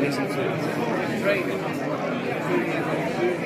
Listen to it.